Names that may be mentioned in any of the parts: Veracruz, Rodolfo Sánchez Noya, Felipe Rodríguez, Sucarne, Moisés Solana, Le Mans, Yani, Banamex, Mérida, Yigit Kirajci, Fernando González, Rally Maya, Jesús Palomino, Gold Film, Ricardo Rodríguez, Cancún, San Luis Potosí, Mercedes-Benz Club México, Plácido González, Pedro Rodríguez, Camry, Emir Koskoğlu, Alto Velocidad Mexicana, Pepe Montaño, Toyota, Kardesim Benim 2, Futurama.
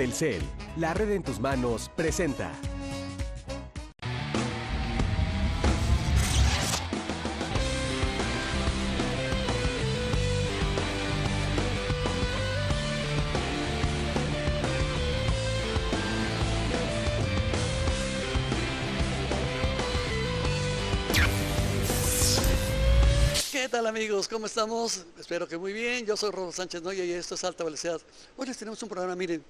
Telcel, la red en tus manos, presenta. ¿Qué tal amigos? ¿Cómo estamos? Espero que muy bien. Yo soy Rodolfo Sánchez Noya y esto es Alta Velocidad. Hoy les tenemos un programa, miren,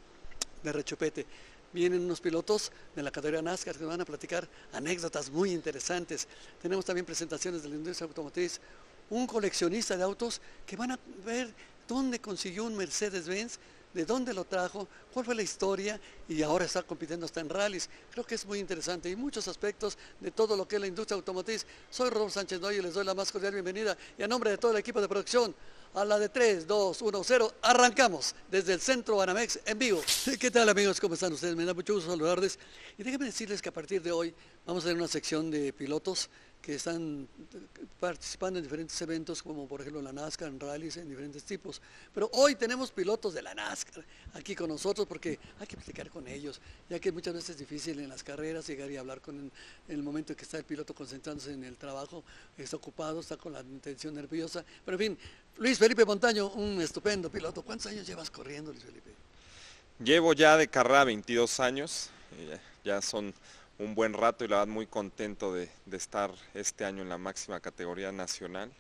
de rechupete. Vienen unos pilotos de la categoría NASCAR que nos van a platicar anécdotas muy interesantes. Tenemos también presentaciones de la industria automotriz. Un coleccionista de autos que van a ver dónde consiguió un Mercedes-Benz, de dónde lo trajo, cuál fue la historia y ahora está compitiendo hasta en rallies. Creo que es muy interesante y muchos aspectos de todo lo que es la industria automotriz. Soy Rodolfo Sánchez Noya y les doy la más cordial bienvenida y a nombre de todo el equipo de producción a la de 3, 2, 1, 0, arrancamos desde el Centro Banamex en vivo. ¿Qué tal amigos? ¿Cómo están ustedes? Me da mucho gusto saludarles y déjenme decirles que a partir de hoy vamos a tener una sección de pilotos que están participando en diferentes eventos, como por ejemplo la NASCAR, en rallies, en diferentes tipos. Pero hoy tenemos pilotos de la NASCAR aquí con nosotros porque hay que platicar con ellos, ya que muchas veces es difícil en las carreras llegar y hablar con en el momento en que está el piloto concentrándose en el trabajo, está ocupado, está con la tensión nerviosa. Pero en fin, Luis Felipe Montaño, un estupendo piloto. ¿Cuántos años llevas corriendo, Luis Felipe? Llevo ya de carrera 22 años, ya son un buen rato y la verdad muy contento de estar este año en la máxima categoría nacional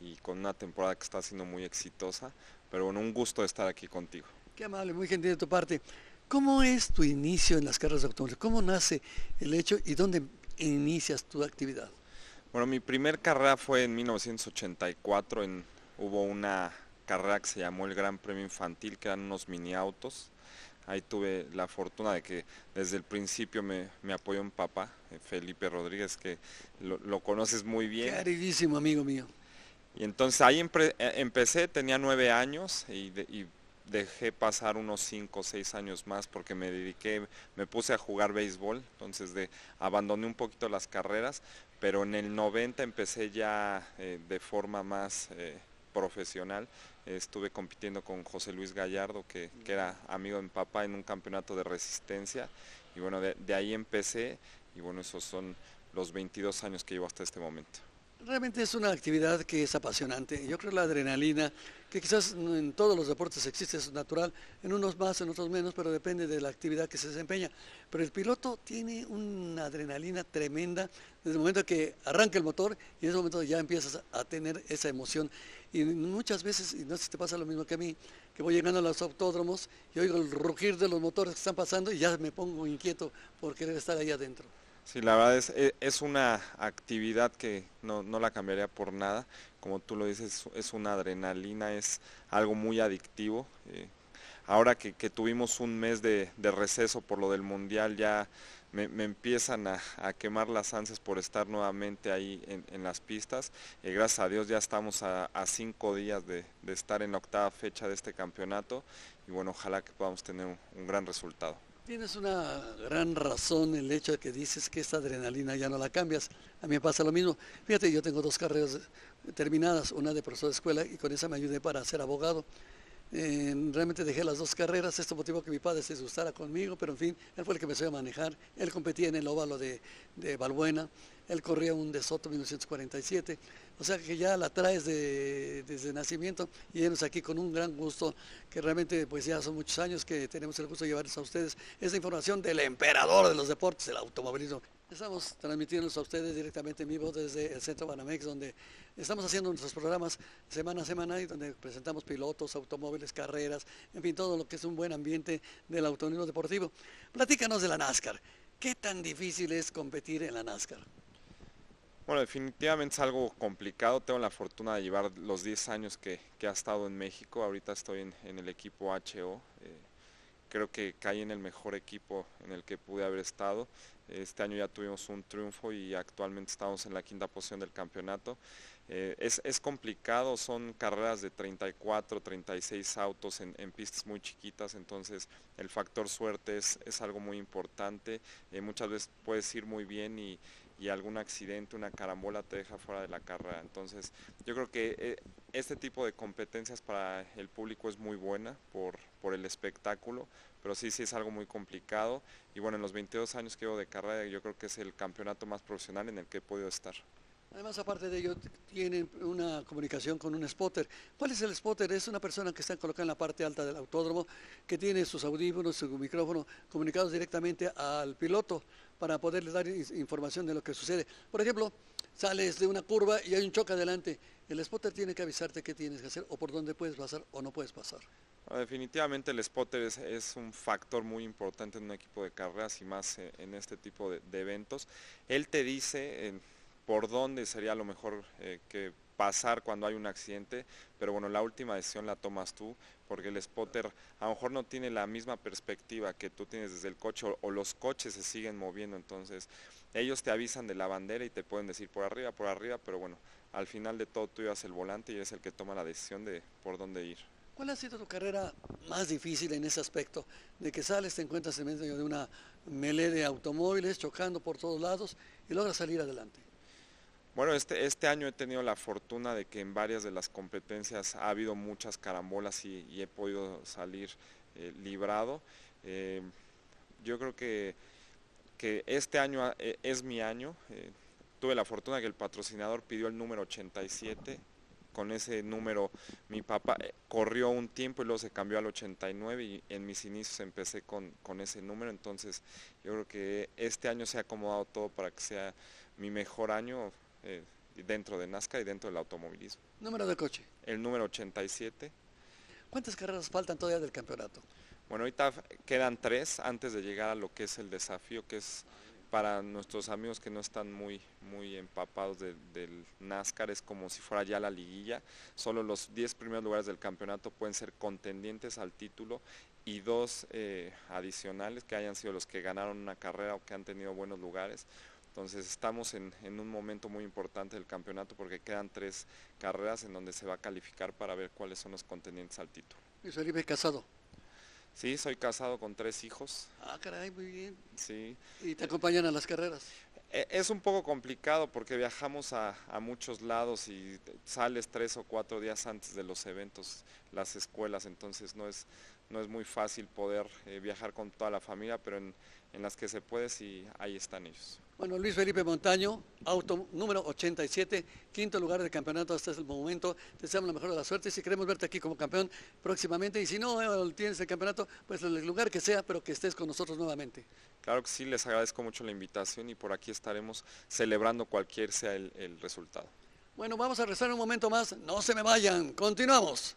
y con una temporada que está siendo muy exitosa, pero bueno, un gusto estar aquí contigo. Qué amable, muy gentil de tu parte. ¿Cómo es tu inicio en las carreras de automóviles? ¿Cómo nace el hecho y dónde inicias tu actividad? Bueno, mi primer carrera fue en 1984, hubo una carrera que se llamó el Gran Premio Infantil, que eran unos mini autos. Ahí tuve la fortuna de que desde el principio me apoyó un papá, Felipe Rodríguez, que lo conoces muy bien. Caridísimo amigo mío. Y entonces ahí empecé, tenía 9 años y dejé pasar unos 5 o 6 años más porque me puse a jugar béisbol, entonces abandoné un poquito las carreras, pero en el 90 empecé ya de forma más profesional. Estuve compitiendo con José Luis Gallardo, que era amigo de mi papá, en un campeonato de resistencia. Y bueno, de ahí empecé y bueno, esos son los 22 años que llevo hasta este momento. Realmente es una actividad que es apasionante. Yo creo que la adrenalina, que quizás en todos los deportes existe, es natural, en unos más, en otros menos, pero depende de la actividad que se desempeña. Pero el piloto tiene una adrenalina tremenda desde el momento que arranca el motor y en ese momento ya empiezas a tener esa emoción. Y muchas veces, y no sé si te pasa lo mismo que a mí, que voy llegando a los autódromos y oigo el rugir de los motores que están pasando y ya me pongo inquieto por querer estar ahí adentro. Sí, la verdad es una actividad que no la cambiaría por nada, como tú lo dices, es una adrenalina, es algo muy adictivo. Ahora que tuvimos un mes de receso por lo del Mundial, ya me empiezan a quemar las ansias por estar nuevamente ahí en las pistas. Gracias a Dios ya estamos a 5 días de estar en la 8ª fecha de este campeonato y bueno, ojalá que podamos tener un gran resultado. Tienes una gran razón el hecho de que dices que esta adrenalina ya no la cambias. A mí me pasa lo mismo. Fíjate, yo tengo 2 carreras terminadas, una de profesor de escuela y con esa me ayudé para ser abogado. Realmente dejé las 2 carreras, esto motivó que mi padre se disgustara conmigo, pero en fin, él fue el que me enseñó a manejar. Él competía en el óvalo de Balbuena, él corría un De Soto 1947, o sea que ya la traes desde nacimiento y venimos aquí con un gran gusto, que realmente pues ya son muchos años que tenemos el gusto de llevarles a ustedes esta información del emperador de los deportes, el automovilismo. Estamos transmitiéndonos a ustedes directamente en vivo desde el Centro Banamex, donde estamos haciendo nuestros programas semana a semana y donde presentamos pilotos, automóviles, carreras, en fin, todo lo que es un buen ambiente del automovilismo deportivo. Platícanos de la NASCAR. ¿Qué tan difícil es competir en la NASCAR? Bueno, definitivamente es algo complicado. Tengo la fortuna de llevar los 10 años que ha estado en México. Ahorita estoy en el equipo HO. Creo que caí en el mejor equipo en el que pude haber estado. Este año ya tuvimos un triunfo y actualmente estamos en la 5ª posición del campeonato. Es complicado, son carreras de 34, 36 autos en pistas muy chiquitas, entonces el factor suerte es algo muy importante. Muchas veces puedes ir muy bien y algún accidente, una carambola te deja fuera de la carrera. Entonces yo creo que este tipo de competencias para el público es muy buena por el espectáculo, pero sí, sí es algo muy complicado. Y bueno, en los 22 años que llevo de carrera, yo creo que es el campeonato más profesional en el que he podido estar. Además, aparte de ello, tienen una comunicación con un spotter. ¿Cuál es el spotter? Es una persona que está colocada en la parte alta del autódromo, que tiene sus audífonos, su micrófono, comunicados directamente al piloto para poderles dar información de lo que sucede. Por ejemplo, sales de una curva y hay un choque adelante. El spotter tiene que avisarte qué tienes que hacer o por dónde puedes pasar o no puedes pasar. Definitivamente el spotter es un factor muy importante en un equipo de carreras y más en este tipo de eventos. Él te dice por dónde sería lo mejor que pasar cuando hay un accidente, pero bueno, la última decisión la tomas tú, porque el spotter a lo mejor no tiene la misma perspectiva que tú tienes desde el coche, o los coches se siguen moviendo, entonces ellos te avisan de la bandera y te pueden decir por arriba, pero bueno, al final de todo tú llevas el volante y eres el que toma la decisión de por dónde ir. ¿Cuál ha sido tu carrera más difícil en ese aspecto? De que sales, te encuentras en medio de una melee de automóviles, chocando por todos lados y logras salir adelante. Bueno, este año he tenido la fortuna de que en varias de las competencias ha habido muchas carambolas y he podido salir librado. Yo creo que este año es mi año. Tuve la fortuna de que el patrocinador pidió el número 87. Con ese número mi papá corrió un tiempo y luego se cambió al 89 y en mis inicios empecé con ese número. Entonces yo creo que este año se ha acomodado todo para que sea mi mejor año dentro de NASCAR y dentro del automovilismo. ¿Número de coche? El número 87. ¿Cuántas carreras faltan todavía del campeonato? Bueno, ahorita quedan 3 antes de llegar a lo que es el desafío, que es para nuestros amigos que no están muy empapados del NASCAR, es como si fuera ya la liguilla. Solo los 10 primeros lugares del campeonato pueden ser contendientes al título y 2 adicionales que hayan sido los que ganaron una carrera o que han tenido buenos lugares. Entonces estamos en un momento muy importante del campeonato porque quedan 3 carreras en donde se va a calificar para ver cuáles son los contendientes al título. ¿Y Felipe es casado? Sí, soy casado con 3 hijos. Ah, caray, muy bien. Sí. ¿Y te acompañan a las carreras? Es un poco complicado porque viajamos a muchos lados y sales 3 o 4 días antes de los eventos, las escuelas, entonces no es muy fácil poder viajar con toda la familia, pero en las que se puede, sí, ahí están ellos. Bueno, Luis Felipe Montaño, auto número 87, quinto lugar del campeonato hasta el momento. Te deseamos la mejor de la suerte. Si queremos verte aquí como campeón próximamente, y si no tienes el campeonato, pues en el lugar que sea, pero que estés con nosotros nuevamente. Claro que sí, les agradezco mucho la invitación y por aquí estaremos celebrando cualquier sea el resultado. Bueno, vamos a regresar un momento más. No se me vayan, continuamos.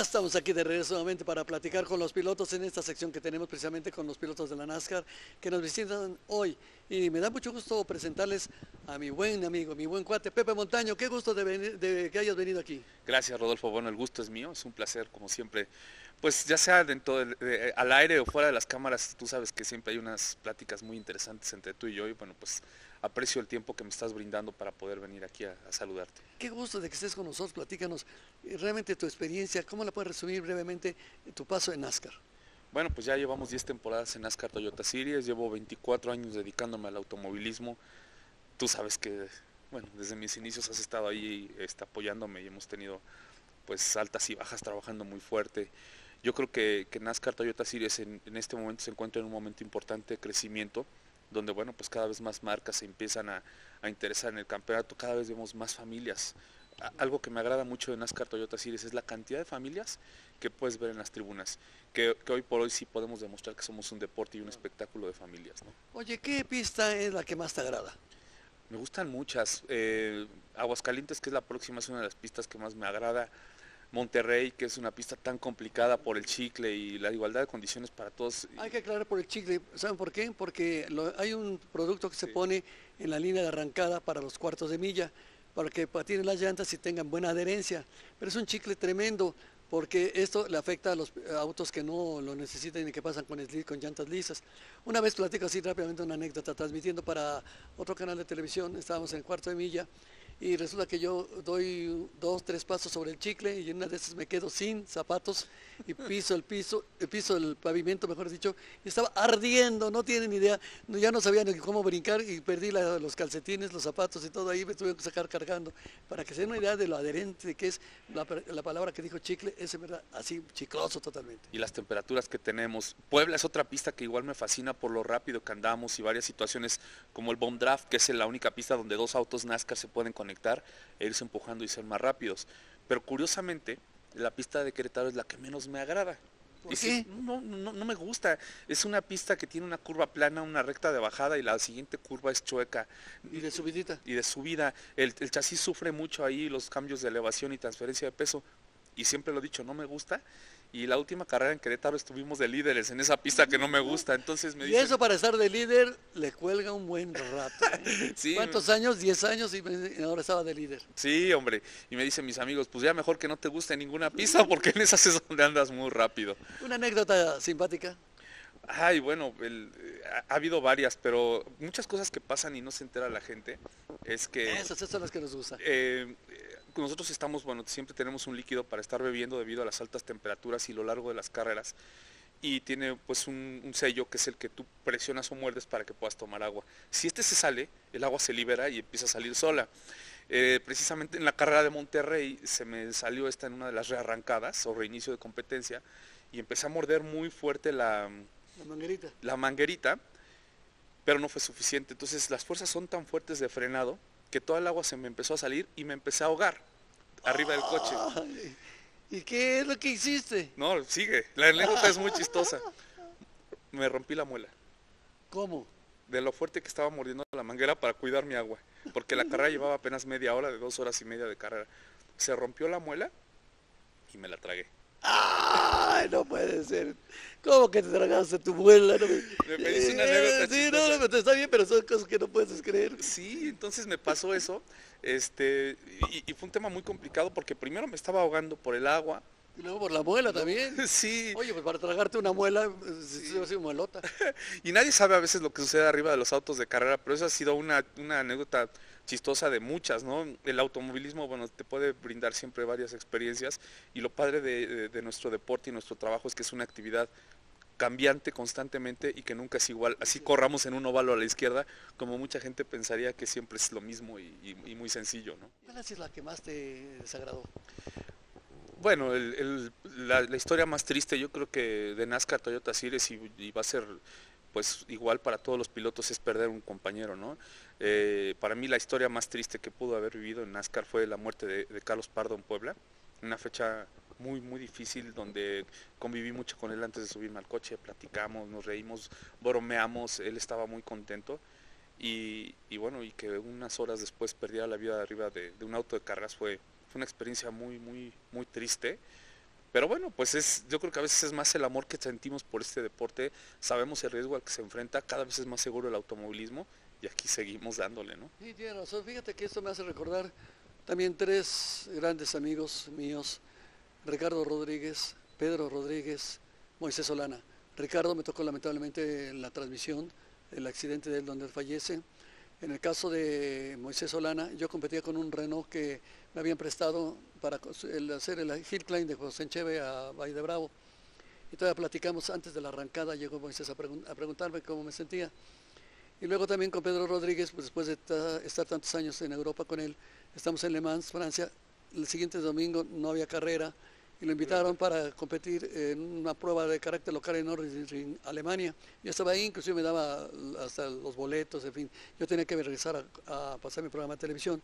Estamos aquí de regreso nuevamente para platicar con los pilotos en esta sección que tenemos precisamente con los pilotos de la NASCAR que nos visitan hoy. Y me da mucho gusto presentarles a mi buen amigo, mi buen cuate, Pepe Montaño. Qué gusto de que hayas venido aquí. Gracias, Rodolfo. Bueno, el gusto es mío. Es un placer, como siempre. Pues ya sea dentro al aire o fuera de las cámaras, tú sabes que siempre hay unas pláticas muy interesantes entre tú y yo. Y bueno, pues aprecio el tiempo que me estás brindando para poder venir aquí a saludarte. Qué gusto de que estés con nosotros. Platícanos realmente tu experiencia. ¿Cómo la puedes resumir brevemente tu paso en NASCAR? Bueno, pues ya llevamos 10 temporadas en NASCAR Toyota Series. Llevo 24 años dedicándome al automovilismo. Tú sabes que, bueno, desde mis inicios has estado ahí apoyándome y hemos tenido pues altas y bajas trabajando muy fuerte. Yo creo que NASCAR Toyota Series en este momento se encuentra en un momento importante de crecimiento, donde bueno, pues cada vez más marcas se empiezan a interesar en el campeonato, cada vez vemos más familias. Algo que me agrada mucho de NASCAR Toyota Series es la cantidad de familias que puedes ver en las tribunas, que hoy por hoy sí podemos demostrar que somos un deporte y un espectáculo de familias, ¿no? Oye, ¿qué pista es la que más te agrada? Me gustan muchas. Aguascalientes, que es la próxima, es una de las pistas que más me agrada. Monterrey, que es una pista tan complicada por el chicle y la igualdad de condiciones para todos. Hay que aclarar por el chicle, ¿saben por qué? Porque hay un producto que se pone en la línea de arrancada para los cuartos de milla, para que patinen las llantas y tengan buena adherencia, pero es un chicle tremendo, porque esto le afecta a los autos que no lo necesitan y que pasan con llantas lisas. Una vez platico así rápidamente una anécdota, transmitiendo para otro canal de televisión, estábamos en el cuarto de milla, y resulta que yo doy dos, tres pasos sobre el chicle y en una de esas me quedo sin zapatos y piso el pavimento, mejor dicho, y estaba ardiendo, no tienen idea, ya no sabía ni cómo brincar y perdí los calcetines, los zapatos y todo ahí, me tuve que sacar cargando, para que se den una idea de lo adherente que es la palabra que dijo chicle, es en verdad así, chicloso totalmente. Y las temperaturas que tenemos, Puebla es otra pista que igual me fascina por lo rápido que andamos y varias situaciones como el bomb draft, que es la única pista donde dos autos NASCAR se pueden conectar e irse empujando y ser más rápidos, pero curiosamente la pista de Querétaro es la que menos me agrada. ¿Por qué? Sí, no me gusta, es una pista que tiene una curva plana, una recta de bajada y la siguiente curva es chueca. Y de subidita. Y de subida, el chasis sufre mucho ahí los cambios de elevación y transferencia de peso y siempre lo he dicho, no me gusta. Y la última carrera en Querétaro estuvimos de líderes en esa pista que no me gusta, entonces me dicen... Y eso para estar de líder le cuelga un buen rato. Sí, ¿cuántos años? 10 años y ahora estaba de líder. Sí, hombre, y me dicen mis amigos, pues ya mejor que no te guste ninguna pista porque en esas es donde andas muy rápido. ¿Una anécdota simpática? Ay, bueno, ha habido varias, pero muchas cosas que pasan y no se entera la gente es que... Esas son las que nos gustan. Nosotros estamos, bueno, siempre tenemos un líquido para estar bebiendo debido a las altas temperaturas y lo largo de las carreras y tiene pues un sello que es el que tú presionas o muerdes para que puedas tomar agua. Si este se sale, el agua se libera y empieza a salir sola. Precisamente en la carrera de Monterrey se me salió esta en una de las rearrancadas o reinicio de competencia y empecé a morder muy fuerte la manguerita, pero no fue suficiente. Entonces las fuerzas son tan fuertes de frenado que toda el agua se me empezó a salir y me empecé a ahogar arriba del coche. ¿Y qué es lo que hiciste? No, sigue. La anécdota es muy chistosa. Me rompí la muela. ¿Cómo? De lo fuerte que estaba mordiendo la manguera para cuidar mi agua. Porque la carrera llevaba apenas media hora de 2 horas y media de carrera. Se rompió la muela y me la tragué. ¡Ay, no puede ser! ¿Cómo que te tragaste tu muela? No me dice una anécdota. Sí, no, está bien, pero son cosas que no puedes creer. Sí, entonces me pasó eso. Y fue un tema muy complicado porque primero me estaba ahogando por el agua. Y luego por la muela también. Sí. Oye, pues para tragarte una muela, sí, es una muelota. Y nadie sabe a veces lo que sucede arriba de los autos de carrera, pero eso ha sido una anécdota chistosa de muchas, ¿no? El automovilismo, bueno, te puede brindar siempre varias experiencias y lo padre de nuestro deporte y nuestro trabajo es que es una actividad cambiante constantemente y que nunca es igual. Así corramos en un óvalo a la izquierda, como mucha gente pensaría que siempre es lo mismo y muy sencillo, ¿no? ¿Cuál es la que más te desagradó? Bueno, la historia más triste yo creo que de NASCAR Toyota Series y va a ser pues igual para todos los pilotos es perder un compañero, ¿no? Para mí la historia más triste que pudo haber vivido en NASCAR fue la muerte de Carlos Pardo en Puebla, una fecha muy muy difícil donde conviví mucho con él antes de subirme al coche, platicamos, nos reímos, bromeamos, él estaba muy contento. Y bueno, y que unas horas después perdiera la vida arriba de un auto de carreras fue una experiencia muy, muy, muy triste. Pero bueno, pues yo creo que a veces es más el amor que sentimos por este deporte, sabemos el riesgo al que se enfrenta, cada vez es más seguro el automovilismo y aquí seguimos dándole, ¿no? Sí, tiene razón. Fíjate que esto me hace recordar también 3 grandes amigos míos, Ricardo Rodríguez, Pedro Rodríguez, Moisés Solana. Ricardo me tocó lamentablemente en la transmisión, el accidente de él donde él fallece. En el caso de Moisés Solana, yo competía con un Renault que me habían prestado para hacer el hill climb de José Encheve a Valle de Bravo. Y todavía platicamos antes de la arrancada, llegó Moisés a preguntarme cómo me sentía. Y luego también con Pedro Rodríguez, pues después de estar tantos años en Europa con él, estamos en Le Mans, Francia. El siguiente domingo no había carrera y lo invitaron para competir en una prueba de carácter local en Alemania. Yo estaba ahí, inclusive me daba hasta los boletos, en fin. Yo tenía que regresar a pasar mi programa de televisión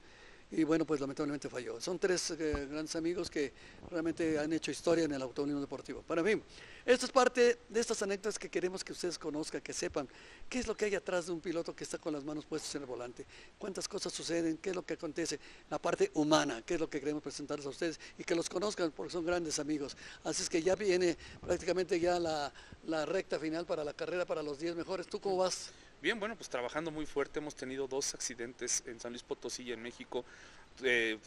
y bueno, pues lamentablemente falló. Son 3 grandes amigos que realmente han hecho historia en el automovilismo deportivo. Para mí, esto es parte de estas anécdotas que queremos que ustedes conozcan, que sepan qué es lo que hay atrás de un piloto que está con las manos puestas en el volante, cuántas cosas suceden, qué es lo que acontece, la parte humana, qué es lo que queremos presentarles a ustedes y que los conozcan porque son grandes amigos. Así es que ya viene prácticamente ya la recta final para la carrera, para los 10 mejores. ¿Tú cómo vas? Bien, bueno, pues trabajando muy fuerte, hemos tenido 2 accidentes en San Luis Potosí y en México.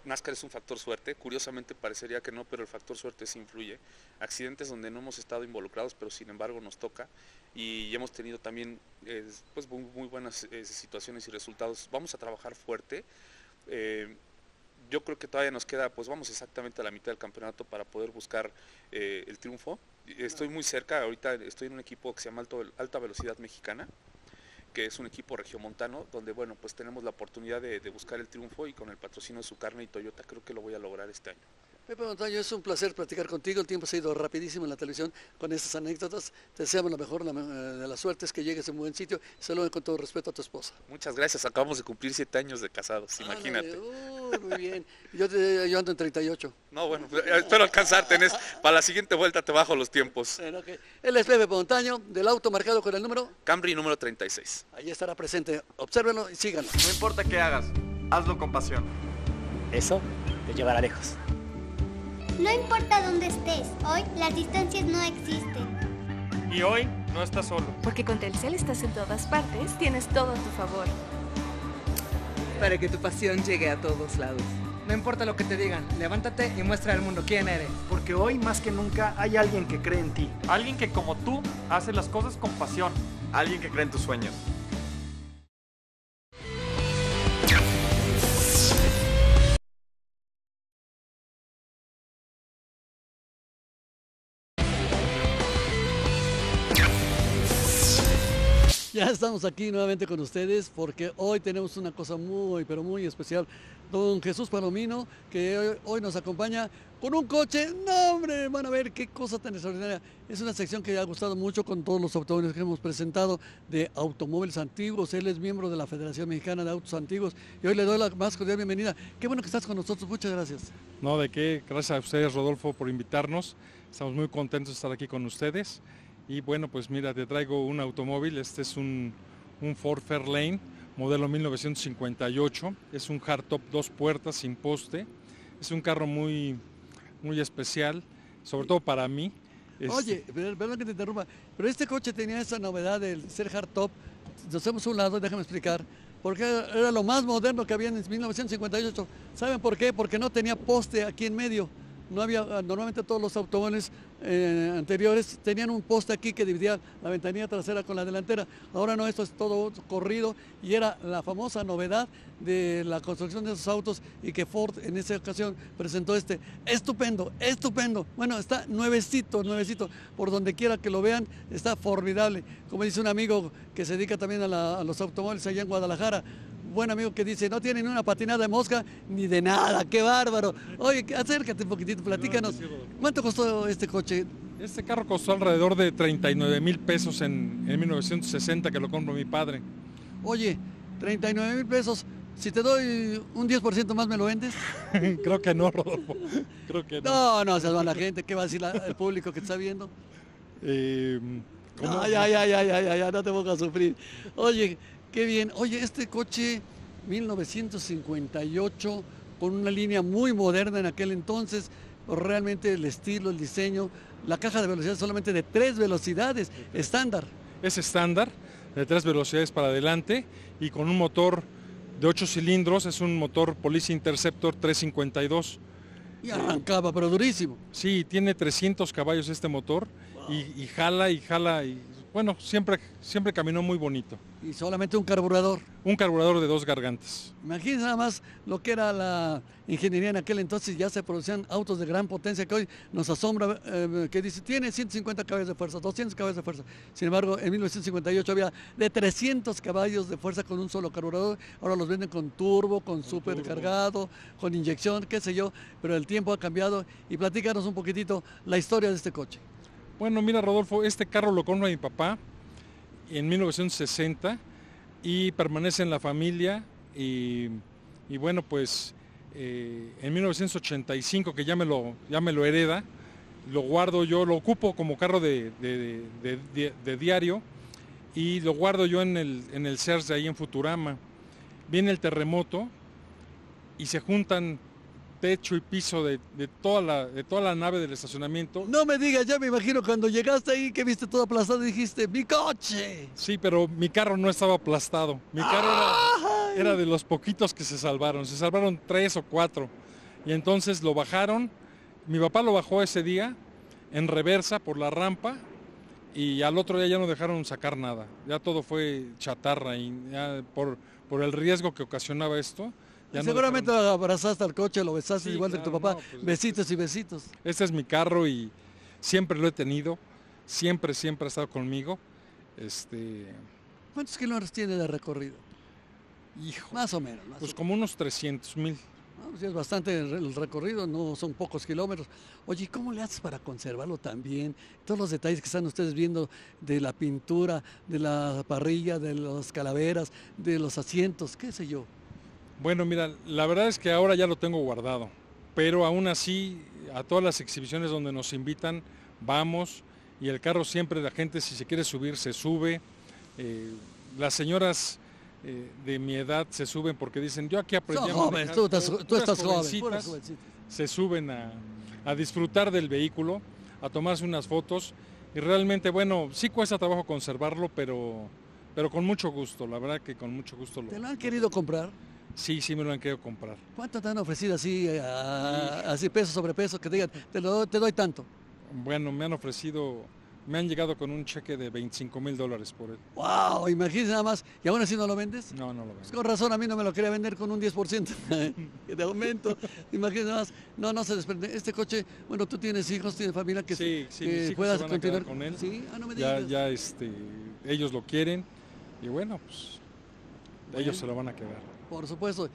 NASCAR es un factor suerte, curiosamente parecería que no, pero el factor suerte sí influye. Accidentes donde no hemos estado involucrados, pero sin embargo nos toca. Y hemos tenido también pues muy buenas situaciones y resultados. Vamos a trabajar fuerte. yo creo que todavía nos queda, pues vamos exactamente a la mitad del campeonato para poder buscar el triunfo. Estoy muy cerca, ahorita estoy en un equipo que se llama Alta Velocidad Mexicana, que es un equipo regiomontano, donde bueno, pues tenemos la oportunidad de buscar el triunfo, y con el patrocinio de Sucarne y Toyota creo que lo voy a lograr este año. Pepe Montaño, es un placer platicar contigo, el tiempo se ha ido rapidísimo en la televisión con estas anécdotas, te deseamos la mejor de las suertes, que llegues a un buen sitio, saludos con todo respeto a tu esposa. Muchas gracias, acabamos de cumplir 7 años de casados, imagínate. Muy bien, yo ando en 38. No, bueno, espero alcanzarte, Inés. Para la siguiente vuelta te bajo los tiempos. Bueno, okay. Él es Pepe Montaño, del auto marcado con el número Camry número 36. Ahí estará presente, obsérvenlo y síganlo. No importa qué hagas, hazlo con pasión. Eso te llevará lejos. No importa dónde estés, hoy las distancias no existen. Y hoy no estás solo. Porque con Telcel estás en todas partes, tienes todo a tu favor. Para que tu pasión llegue a todos lados. No importa lo que te digan, levántate y muestra al mundo quién eres. Porque hoy más que nunca hay alguien que cree en ti. Alguien que como tú hace las cosas con pasión. Alguien que cree en tus sueños. Ya estamos aquí nuevamente con ustedes porque hoy tenemos una cosa muy, pero muy especial. Don Jesús Palomino, que hoy nos acompaña con un coche. ¡No, hombre! Van a ver qué cosa tan extraordinaria. Es una sección que ha gustado mucho con todos los automóviles que hemos presentado de automóviles antiguos. Él es miembro de la Federación Mexicana de Autos Antiguos y hoy le doy la más cordial bienvenida. Qué bueno que estás con nosotros. Muchas gracias. No, de qué. Gracias a ustedes, Rodolfo, por invitarnos. Estamos muy contentos de estar aquí con ustedes. Y bueno, pues mira, te traigo un automóvil, este es un Ford Fairlane, modelo 1958, es un hardtop 2 puertas sin poste, es un carro muy, muy especial, sobre todo para mí. Oye, perdón que te interrumpa, pero este coche tenía esa novedad de ser hardtop, nos hacemos un lado, déjame explicar, porque era lo más moderno que había en 1958, ¿saben por qué? Porque no tenía poste aquí en medio. No había, normalmente todos los automóviles anteriores tenían un poste aquí que dividía la ventanilla trasera con la delantera. Ahora no, esto es todo corrido y era la famosa novedad de la construcción de esos autos y que Ford en esa ocasión presentó este. Estupendo, estupendo. Bueno, está nuevecito, nuevecito. Por donde quiera que lo vean, está formidable. Como dice un amigo que se dedica también a los automóviles allá en Guadalajara, buen amigo que dice, no tiene ni una patinada de mosca ni de nada, qué bárbaro. Oye, acércate un poquitito, platícanos. ¿Cuánto costó este coche? Este carro costó alrededor de 39 mil pesos en 1960 que lo compró mi padre. Oye, 39 mil pesos, si te doy un 10% más, ¿me lo vendes? Creo que no, Rodolfo, creo que no. No, no, se va la gente, ¿qué va a decir el público que está viendo? No, ya, no te voy a sufrir. Oye, qué bien. Oye, este coche 1958, con una línea muy moderna en aquel entonces, realmente el estilo, el diseño, la caja de velocidad solamente de 3 velocidades, estándar. Es estándar, de 3 velocidades para adelante y con un motor de 8 cilindros, es un motor Police Interceptor 352. Y arrancaba, pero durísimo. Sí, tiene 300 caballos este motor. Wow. Y jala y jala y... Bueno, siempre caminó muy bonito. Y solamente un carburador. Un carburador de 2 gargantas. Imagínense nada más lo que era la ingeniería en aquel entonces, ya se producían autos de gran potencia que hoy nos asombra, que dice, tiene 150 caballos de fuerza, 200 caballos de fuerza. Sin embargo, en 1958 había de 300 caballos de fuerza con un solo carburador, ahora los venden con turbo, con supercargado, con inyección, qué sé yo, pero el tiempo ha cambiado y platícanos un poquitito la historia de este coche. Bueno, mira, Rodolfo, este carro lo compró mi papá en 1960 y permanece en la familia y bueno, pues en 1985 que ya me lo hereda, lo guardo yo, lo ocupo como carro de diario y lo guardo yo en el CERS de ahí en Futurama. Viene el terremoto y se juntan techo y piso de toda la nave del estacionamiento. No me digas, ya me imagino cuando llegaste ahí que viste todo aplastado y dijiste, ¡mi coche! Sí, pero mi carro no estaba aplastado. Mi carro era de los poquitos que se salvaron. Se salvaron 3 o 4. Y entonces lo bajaron. Mi papá lo bajó ese día en reversa por la rampa y al otro día ya no dejaron sacar nada. Ya todo fue chatarra y ya por el riesgo que ocasionaba esto. Ya seguramente no abrazaste al coche, lo besaste, sí, igual claro, de tu papá, no, pues, besitos y besitos. Este es mi carro y siempre lo he tenido, siempre ha estado conmigo. ¿Cuántos kilómetros tiene de recorrido? Hijo, más o menos. Más pues o como menos. Unos 300,000. No, pues es bastante el recorrido, no son pocos kilómetros. Oye, ¿cómo le haces para conservarlo también? Todos los detalles que están ustedes viendo de la pintura, de la parrilla, de las calaveras, de los asientos, qué sé yo. Bueno, mira, la verdad es que ahora ya lo tengo guardado, pero aún así a todas las exhibiciones donde nos invitan vamos y el carro siempre la gente si se quiere subir se sube. Las señoras de mi edad se suben porque dicen yo aquí aprendí a manejar, tú estás joven, se suben a disfrutar del vehículo, a tomarse unas fotos y realmente bueno, sí cuesta trabajo conservarlo, pero con mucho gusto, la verdad que con mucho gusto. ¿Te lo han querido comprar? Sí, sí me lo han querido comprar. ¿Cuánto te han ofrecido así, así peso sobre peso, que te digan te doy tanto? Bueno, me han ofrecido... Me han llegado con un cheque de $25,000 por él. ¡Wow! Imagínese nada más. ¿Y aún así no lo vendes? No, no lo vendo. Pues con razón, a mí no me lo quería vender con un 10% de aumento. Imagínese nada más. No, no se desprende. Este coche, bueno, tú tienes hijos, tienes familia que... Sí, sí, mis hijos puedas se van a continuar con él. Sí, ah, no me digas. Ya, ellos lo quieren y bueno, pues ellos se lo van a quedar. Por supuesto.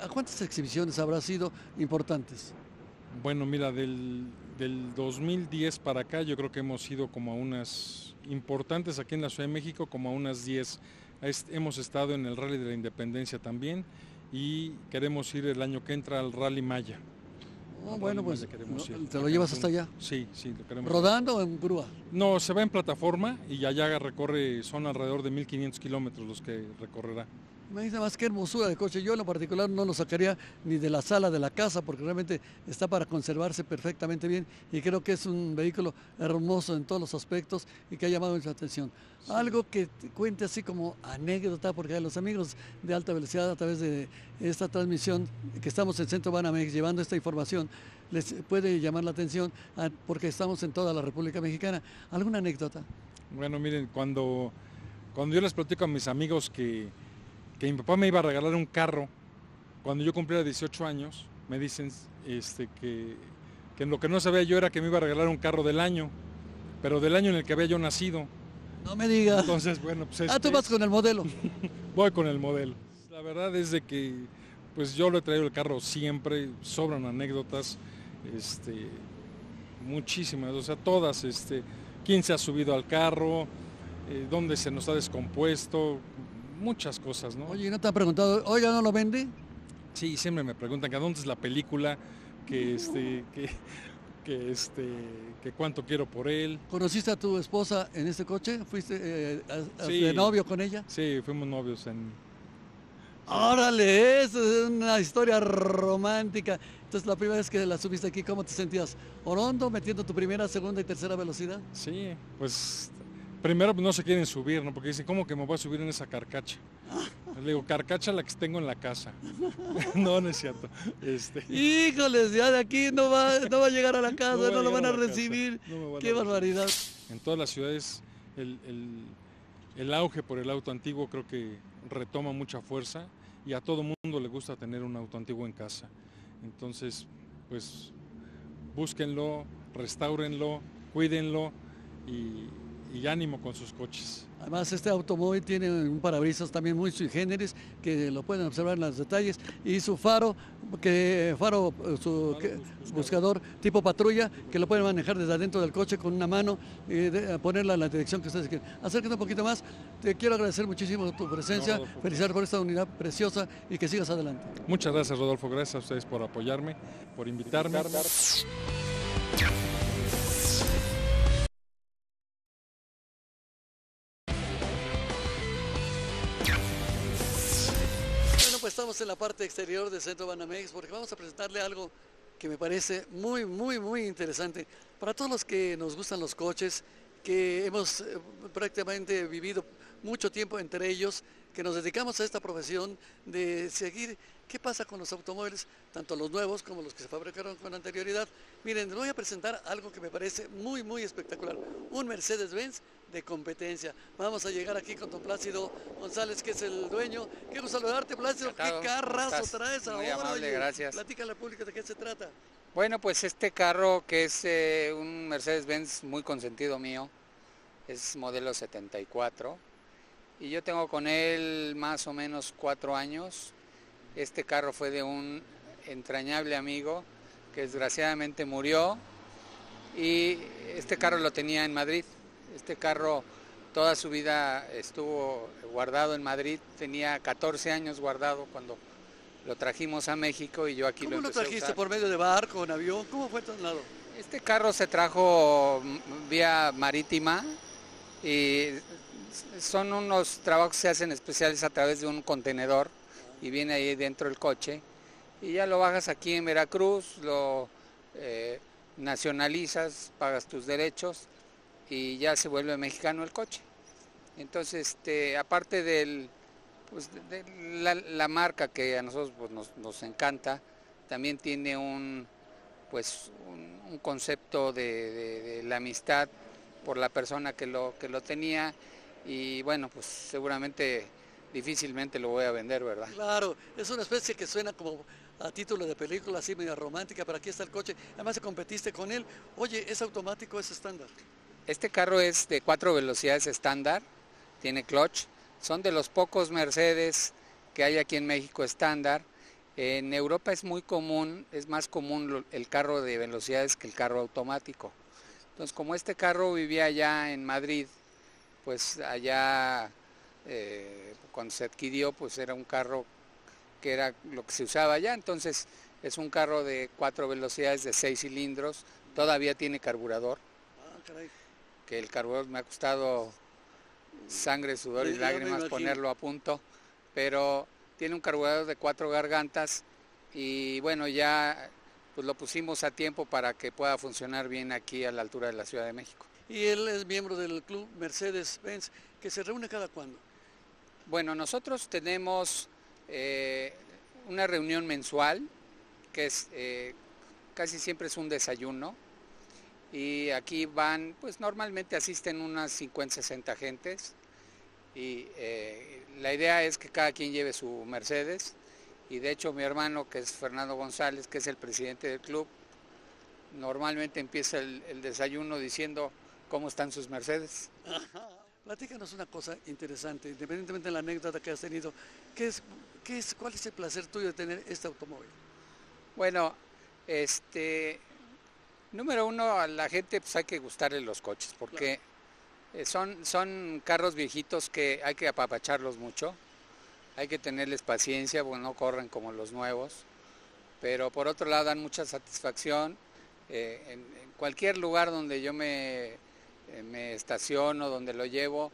¿A cuántas exhibiciones habrá sido importantes? Bueno, mira, del 2010 para acá yo creo que hemos ido como a unas importantes aquí en la Ciudad de México, como a unas 10. Hemos estado en el Rally de la Independencia también y queremos ir el año que entra al Rally Maya. Oh, bueno, Rally Maya pues no, ¿te lo llevas hasta allá? Sí, sí, lo queremos. ¿Rodando o en grúa? No, se va en plataforma y allá recorre, son alrededor de 1,500 kilómetros los que recorrerá. Me dice más qué hermosura de coche. Yo en lo particular no lo sacaría ni de la sala de la casa porque realmente está para conservarse perfectamente bien y creo que es un vehículo hermoso en todos los aspectos y que ha llamado mucha atención. Sí. Algo que cuente así como anécdota, porque a los amigos de Alta Velocidad a través de esta transmisión que estamos en Centro Banamex llevando esta información les puede llamar la atención porque estamos en toda la República Mexicana. ¿Alguna anécdota? Bueno, miren, cuando yo les platico a mis amigos que mi papá me iba a regalar un carro, cuando yo cumpliera 18 años, me dicen que lo que no sabía yo era que me iba a regalar un carro del año, pero del año en el que había yo nacido. No me digas. Entonces, bueno, pues... tú vas con el modelo. Voy con el modelo. La verdad es de que, pues yo lo he traído el carro siempre, sobran anécdotas, muchísimas, o sea, todas, quién se ha subido al carro, dónde se nos ha descompuesto, muchas cosas, ¿no? Oye, ¿no te han preguntado, oiga, no lo vende? Sí, siempre me preguntan que a dónde es la película, que cuánto quiero por él. ¿Conociste a tu esposa en este coche? ¿Fuiste sí, de novio con ella? Sí, fuimos novios en... ¡Órale! Eso es una historia romántica. Entonces, la primera vez que la subiste aquí, ¿cómo te sentías? ¿Orondo metiendo tu primera, segunda y tercera velocidad? Sí, pues... Primero no se quieren subir, ¿no? Porque dicen, ¿cómo que me voy a subir en esa carcacha? Le digo, carcacha la que tengo en la casa. No, no es cierto. Híjoles, ya de aquí no va a llegar a la casa, no lo van a recibir. Qué barbaridad. En todas las ciudades el auge por el auto antiguo creo que retoma mucha fuerza y a todo mundo le gusta tener un auto antiguo en casa. Entonces, pues, búsquenlo, restáurenlo, cuídenlo y ánimo con sus coches. Además, este automóvil tiene un parabrisas también muy sui generis, que lo pueden observar en los detalles, y su buscador tipo patrulla, que lo pueden manejar desde adentro del coche con una mano, ponerla en la dirección que ustedes quieren. Acércate un poquito más, te quiero agradecer muchísimo tu presencia, no, Rodolfo, felicidades por esta unidad preciosa y que sigas adelante. Muchas gracias, Rodolfo, gracias a ustedes por apoyarme, por invitarme. Estamos en la parte exterior del Centro Banamex porque vamos a presentarle algo que me parece muy, muy, muy interesante. Para todos los que nos gustan los coches, que hemos prácticamente vivido mucho tiempo entre ellos, que nos dedicamos a esta profesión de seguir qué pasa con los automóviles, tanto los nuevos como los que se fabricaron con anterioridad. Miren, les voy a presentar algo que me parece muy, muy espectacular. Un Mercedes-Benz de competencia. Vamos a llegar aquí con don Plácido González, que es el dueño. Quiero saludarte, Plácido. Encantado. ¿Qué carrazo traes ahora? Muy amable, gracias. Platícale al público de qué se trata. Bueno, pues este carro, que es un Mercedes-Benz muy consentido mío, es modelo 74, y yo tengo con él más o menos 4 años. Este carro fue de un entrañable amigo que desgraciadamente murió, y este carro lo tenía en Madrid. Este carro toda su vida estuvo guardado en Madrid, tenía 14 años guardado cuando lo trajimos a México, y yo aquí lo empecé. ¿Cómo lo trajiste? ¿Por medio de barco, en avión? ¿Cómo fue el traslado? Este carro se trajo vía marítima, y son unos trabajos que se hacen especiales a través de un contenedor, y viene ahí dentro el coche, y ya lo bajas aquí en Veracruz, lo nacionalizas, pagas tus derechos, y ya se vuelve mexicano el coche. Entonces, aparte del, pues, de la marca que a nosotros pues, nos encanta, también tiene un concepto de la amistad por la persona que lo tenía, y bueno, pues seguramente difícilmente lo voy a vender, ¿verdad? Claro, es una especie que suena como a título de película, así medio romántica, pero aquí está el coche. Además, competiste con él. Oye, ¿es automático, es estándar? Este carro es de 4 velocidades estándar, tiene clutch. Son de los pocos Mercedes que hay aquí en México estándar. En Europa es muy común, es más común el carro de velocidades que el carro automático. Entonces, como este carro vivía allá en Madrid, pues allá cuando se adquirió, pues era un carro que era lo que se usaba allá. Entonces, es un carro de 4 velocidades, de 6 cilindros, todavía tiene carburador. Ah, caray. Que el carburador me ha costado sangre, sudor y lágrimas ponerlo a punto, pero tiene un carburador de 4 gargantas, y bueno, ya pues lo pusimos a tiempo para que pueda funcionar bien aquí a la altura de la Ciudad de México. Y él es miembro del club Mercedes-Benz, que se reúne cada cuándo. Bueno, nosotros tenemos una reunión mensual, que es casi siempre es un desayuno, y aquí van, pues normalmente asisten unas 50, 60 gentes, y la idea es que cada quien lleve su Mercedes, y de hecho mi hermano, que es Fernando González, que es el presidente del club, normalmente empieza el desayuno diciendo cómo están sus Mercedes. Ajá. Platícanos una cosa interesante, independientemente de la anécdota que has tenido, ¿cuál es el placer tuyo de tener este automóvil? Bueno, número uno, a la gente pues hay que gustarle los coches, porque claro, son carros viejitos que hay que apapacharlos mucho, hay que tenerles paciencia, porque no corren como los nuevos, pero por otro lado dan mucha satisfacción. En cualquier lugar donde yo me estaciono, donde lo llevo,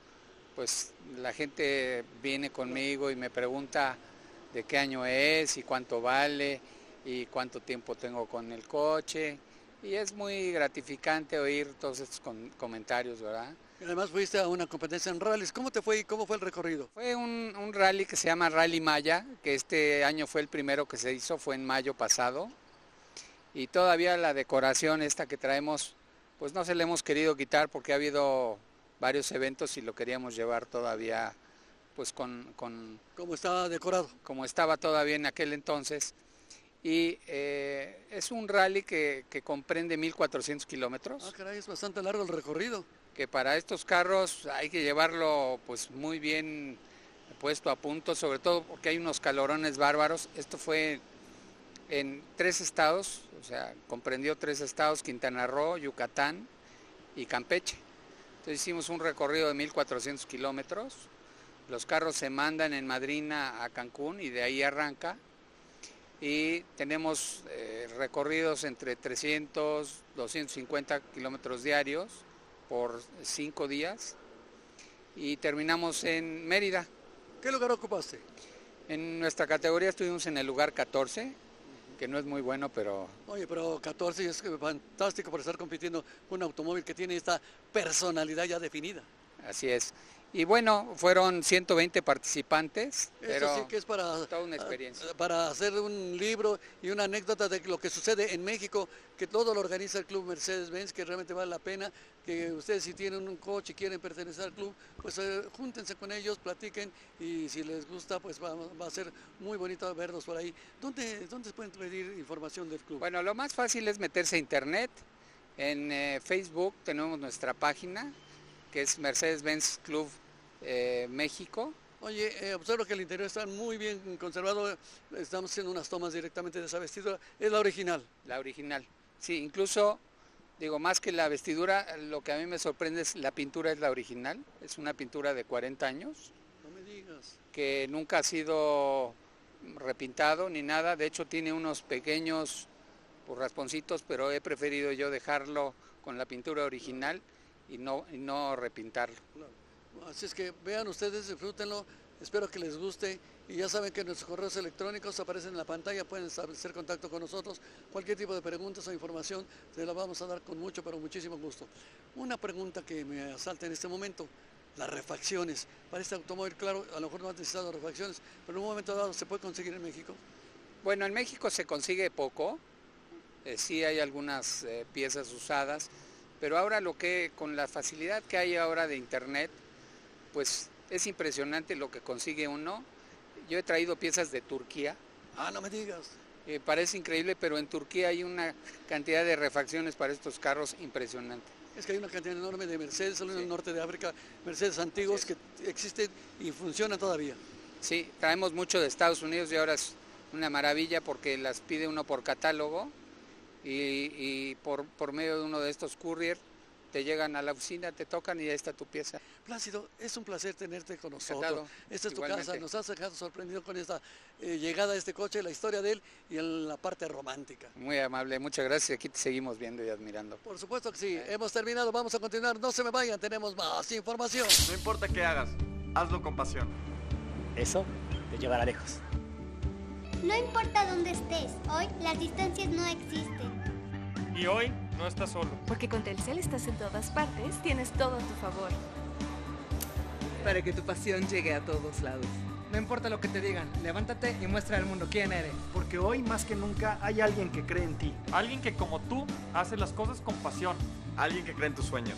pues la gente viene conmigo y me pregunta de qué año es, y cuánto vale, y cuánto tiempo tengo con el coche. Y es muy gratificante oír todos estos comentarios, ¿verdad? Y además fuiste a una competencia en rallies. ¿Cómo te fue y cómo fue el recorrido? Fue un rally que se llama Rally Maya, que este año fue el primero que se hizo, fue en mayo pasado. Y todavía la decoración esta que traemos, pues no se la hemos querido quitar, porque ha habido varios eventos y lo queríamos llevar todavía, pues con como estaba decorado. Como estaba todavía en aquel entonces. Y es un rally que comprende 1.400 kilómetros. Ah, caray, es bastante largo el recorrido. Que para estos carros hay que llevarlo pues muy bien puesto a punto, sobre todo porque hay unos calorones bárbaros. Esto fue en 3 estados, o sea, comprendió 3 estados, Quintana Roo, Yucatán y Campeche. Entonces hicimos un recorrido de 1.400 kilómetros. Los carros se mandan en madrina a Cancún y de ahí arranca. Y tenemos recorridos entre 300, 250 kilómetros diarios por 5 días, y terminamos en Mérida. ¿Qué lugar ocupaste? En nuestra categoría estuvimos en el lugar 14, que no es muy bueno, pero... Oye, pero 14 es fantástico por estar compitiendo con un automóvil que tiene esta personalidad ya definida. Así es. Y bueno, fueron 120 participantes. Pero eso sí que es para, toda una experiencia. Para hacer un libro y una anécdota de lo que sucede en México, que todo lo organiza el Club Mercedes-Benz, que realmente vale la pena, que ustedes si tienen un coche y quieren pertenecer al club, pues júntense con ellos, platiquen y si les gusta, pues va a ser muy bonito verlos por ahí. ¿Dónde pueden pedir información del club? Bueno, lo más fácil es meterse a internet. En Facebook tenemos nuestra página, que es Mercedes-Benz Club México. Oye, observo que el interior está muy bien conservado, estamos haciendo unas tomas directamente de esa vestidura, ¿es la original? La original, sí, incluso, digo, más que la vestidura, lo que a mí me sorprende es la pintura es la original, es una pintura de 40 años. No me digas. Que nunca ha sido repintado ni nada, de hecho tiene unos pequeños rasponcitos, pero he preferido yo dejarlo con la pintura original y no repintarlo. No. Así es que vean ustedes, disfrútenlo, espero que les guste y ya saben que nuestros correos electrónicos aparecen en la pantalla, pueden establecer contacto con nosotros, cualquier tipo de preguntas o información se la vamos a dar con mucho, pero muchísimo gusto. Una pregunta que me asalta en este momento, las refacciones, para este automóvil claro, a lo mejor no han necesitado refacciones, pero en un momento dado se puede conseguir en México. Bueno, en México se consigue poco, sí hay algunas piezas usadas, pero ahora lo que con la facilidad que hay ahora de internet, pues es impresionante lo que consigue uno. Yo he traído piezas de Turquía. Ah, no me digas. Parece increíble, pero en Turquía hay una cantidad de refacciones para estos carros impresionante. Es que hay una cantidad enorme de Mercedes, solo en el norte de África, Mercedes antiguos que existen y funcionan todavía. Sí, traemos mucho de Estados Unidos y ahora es una maravilla porque las pide uno por catálogo y por medio de uno de estos couriers. Te llegan a la oficina, te tocan y ahí está tu pieza. Plácido, es un placer tenerte con nosotros. Encantado. Esta es tu Igualmente. Casa, nos has dejado sorprendido con esta llegada de este coche, la historia de él y la parte romántica. Muy amable, muchas gracias, aquí te seguimos viendo y admirando. Por supuesto que sí, hemos terminado, vamos a continuar, no se me vayan, tenemos más información. No importa qué hagas, hazlo con pasión. Eso te llevará lejos. No importa dónde estés, hoy las distancias no existen. Y hoy... no estás solo. Porque con Telcel estás en todas partes, tienes todo a tu favor. Para que tu pasión llegue a todos lados. No importa lo que te digan, levántate y muestra al mundo quién eres. Porque hoy más que nunca hay alguien que cree en ti. Alguien que como tú, hace las cosas con pasión. Alguien que cree en tus sueños.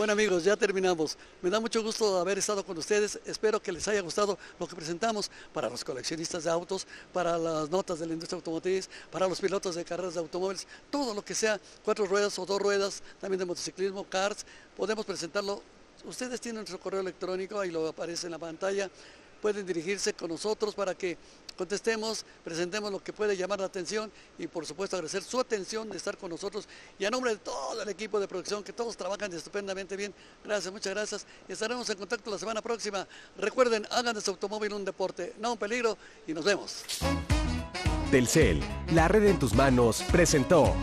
Bueno amigos, ya terminamos. Me da mucho gusto haber estado con ustedes. Espero que les haya gustado lo que presentamos para los coleccionistas de autos, para las notas de la industria automotriz, para los pilotos de carreras de automóviles, todo lo que sea, 4 ruedas o 2 ruedas, también de motociclismo, karts, podemos presentarlo. Ustedes tienen nuestro correo electrónico, ahí lo aparece en la pantalla. Pueden dirigirse con nosotros para que contestemos, presentemos lo que puede llamar la atención y por supuesto agradecer su atención de estar con nosotros y a nombre de todo el equipo de producción que todos trabajan estupendamente bien. Gracias, muchas gracias. Estaremos en contacto la semana próxima. Recuerden, hagan de su automóvil un deporte, no un peligro y nos vemos. Telcel, la red en tus manos, presentó.